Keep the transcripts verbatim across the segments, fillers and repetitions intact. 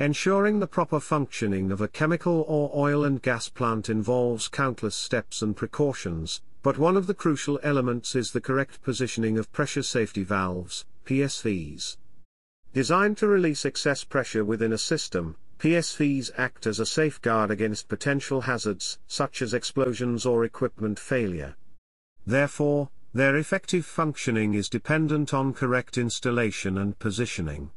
Ensuring the proper functioning of a chemical or oil and gas plant involves countless steps and precautions, but one of the crucial elements is the correct positioning of pressure safety valves, P S Vs. Designed to release excess pressure within a system, P S Vs act as a safeguard against potential hazards, such as explosions or equipment failure. Therefore, their effective functioning is dependent on correct installation and positioning.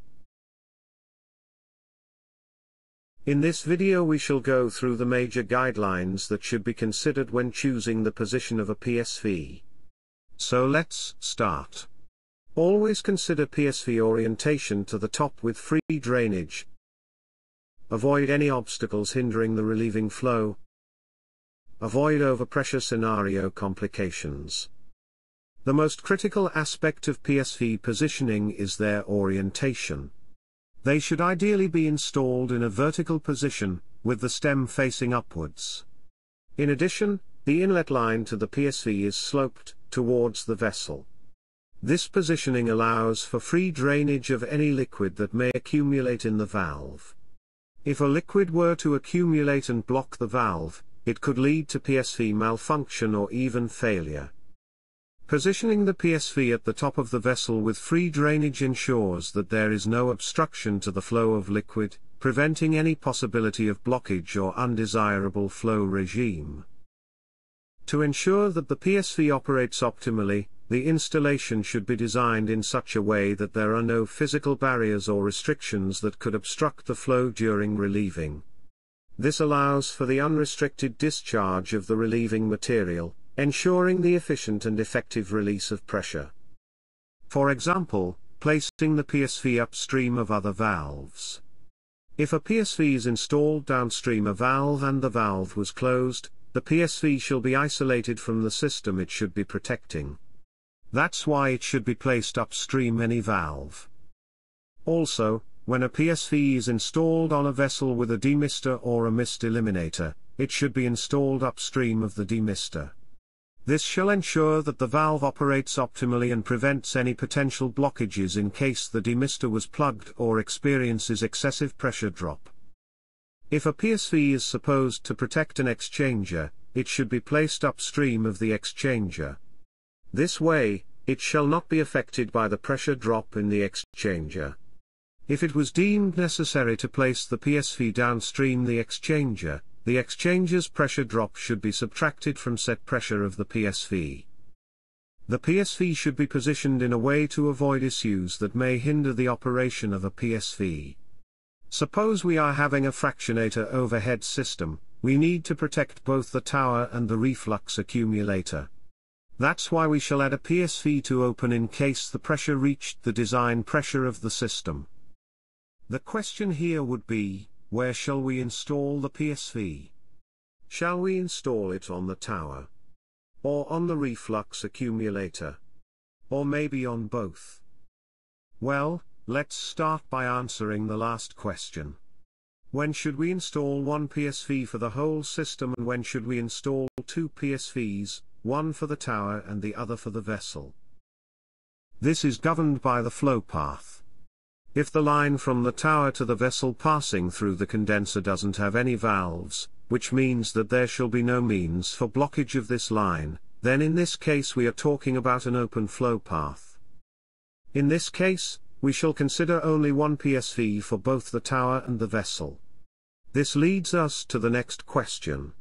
In this video we shall go through the major guidelines that should be considered when choosing the position of a P S V. So let's start. Always consider P S V orientation to the top with free drainage. Avoid any obstacles hindering the relieving flow. Avoid overpressure scenario complications. The most critical aspect of P S V positioning is their orientation. They should ideally be installed in a vertical position, with the stem facing upwards. In addition, the inlet line to the P S V is sloped towards the vessel. This positioning allows for free drainage of any liquid that may accumulate in the valve. If a liquid were to accumulate and block the valve, it could lead to P S V malfunction or even failure. Positioning the P S V at the top of the vessel with free drainage ensures that there is no obstruction to the flow of liquid, preventing any possibility of blockage or undesirable flow regime. To ensure that the P S V operates optimally, the installation should be designed in such a way that there are no physical barriers or restrictions that could obstruct the flow during relieving. This allows for the unrestricted discharge of the relieving material, ensuring the efficient and effective release of pressure. For example, placing the P S V upstream of other valves. If a P S V is installed downstream a valve and the valve was closed, the P S V shall be isolated from the system it should be protecting. That's why it should be placed upstream any valve. Also, when a P S V is installed on a vessel with a demister or a mist eliminator, it should be installed upstream of the demister. This shall ensure that the valve operates optimally and prevents any potential blockages in case the demister was plugged or experiences excessive pressure drop. If a P S V is supposed to protect an exchanger, it should be placed upstream of the exchanger. This way, it shall not be affected by the pressure drop in the exchanger. If it was deemed necessary to place the P S V downstream the exchanger, the exchanger's pressure drop should be subtracted from set pressure of the P S V. The P S V should be positioned in a way to avoid issues that may hinder the operation of a P S V. Suppose we are having a fractionator overhead system, we need to protect both the tower and the reflux accumulator. That's why we shall add a P S V to open in case the pressure reached the design pressure of the system. The question here would be, where shall we install the P S V? Shall we install it on the tower? Or on the reflux accumulator? Or maybe on both? Well, let's start by answering the last question. When should we install one P S V for the whole system and when should we install two P S Vs, one for the tower and the other for the vessel? This is governed by the flow path. If the line from the tower to the vessel passing through the condenser doesn't have any valves, which means that there shall be no means for blockage of this line, then in this case we are talking about an open flow path. In this case, we shall consider only one P S V for both the tower and the vessel. This leads us to the next question.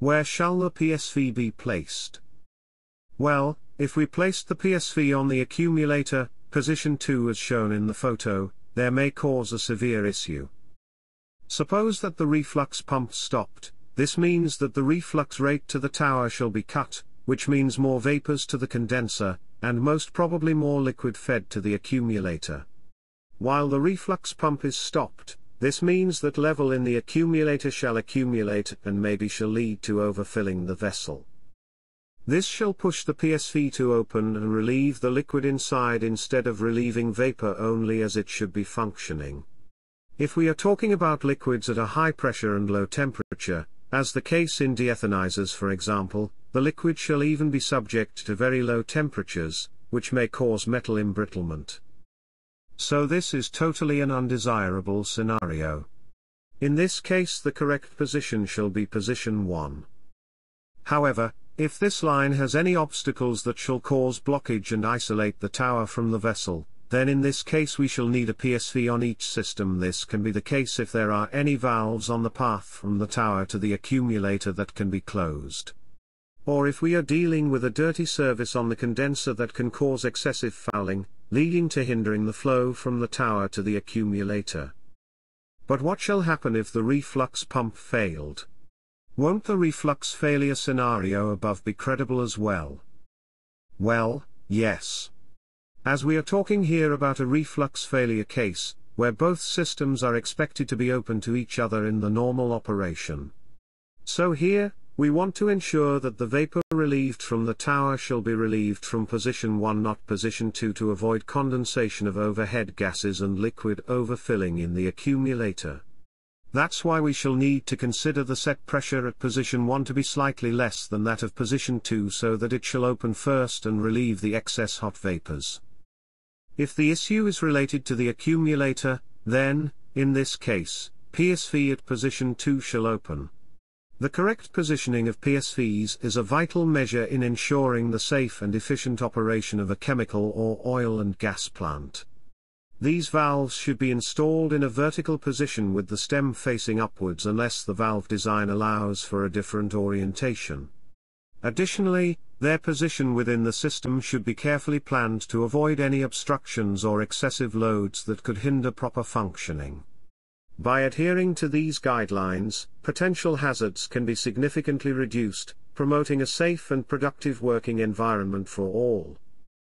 Where shall the P S V be placed? Well, if we placed the P S V on the accumulator, position two as shown in the photo, there may cause a severe issue. Suppose that the reflux pump stopped, this means that the reflux rate to the tower shall be cut, which means more vapors to the condenser, and most probably more liquid fed to the accumulator. While the reflux pump is stopped, this means that level in the accumulator shall accumulate and maybe shall lead to overfilling the vessel. This shall push the P S V to open and relieve the liquid inside instead of relieving vapor only as it should be functioning. If we are talking about liquids at a high pressure and low temperature, as the case in deethanizers for example, the liquid shall even be subject to very low temperatures, which may cause metal embrittlement. So this is totally an undesirable scenario. In this case the correct position shall be position one. However, if this line has any obstacles that shall cause blockage and isolate the tower from the vessel, then in this case we shall need a P S V on each system. This can be the case if there are any valves on the path from the tower to the accumulator that can be closed. Or if we are dealing with a dirty service on the condenser that can cause excessive fouling, leading to hindering the flow from the tower to the accumulator. But what shall happen if the reflux pump failed? Won't the reflux failure scenario above be credible as well? Well, yes. As we are talking here about a reflux failure case, where both systems are expected to be open to each other in the normal operation. So here, we want to ensure that the vapor relieved from the tower shall be relieved from position one, not position two, to avoid condensation of overhead gases and liquid overfilling in the accumulator. That's why we shall need to consider the set pressure at position one to be slightly less than that of position two, so that it shall open first and relieve the excess hot vapors. If the issue is related to the accumulator, then, in this case, P S V at position two shall open. The correct positioning of P S Vs is a vital measure in ensuring the safe and efficient operation of a chemical or oil and gas plant. These valves should be installed in a vertical position with the stem facing upwards unless the valve design allows for a different orientation. Additionally, their position within the system should be carefully planned to avoid any obstructions or excessive loads that could hinder proper functioning. By adhering to these guidelines, potential hazards can be significantly reduced, promoting a safe and productive working environment for all.